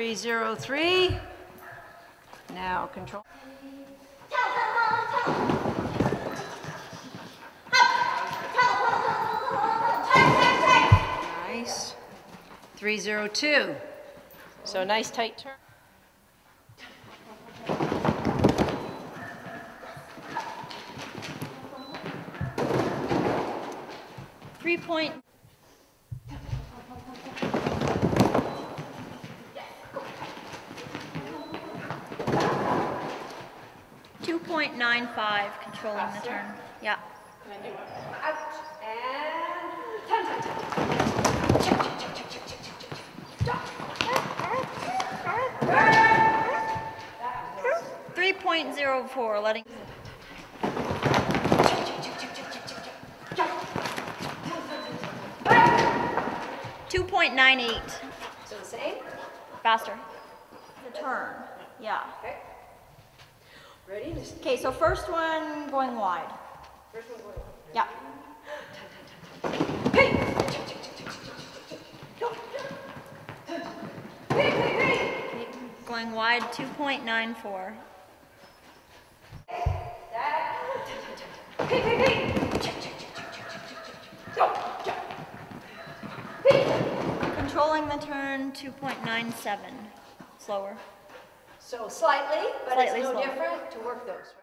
303. Now control. Nice. 302. So nice tight turn. Three-point. .95 controlling the turn. Yeah. Out and turn. 3.04 letting. .98. So the same? Faster. The turn. Yeah. Okay. Ready? Okay, so first one going wide. First one going wide. Yeah. Hey! Hey! Going wide, 2.94. Hey! Hey! Hey! Controlling the turn, 2.97. Slower. So slightly, but slightly it's no slower. Different to work those.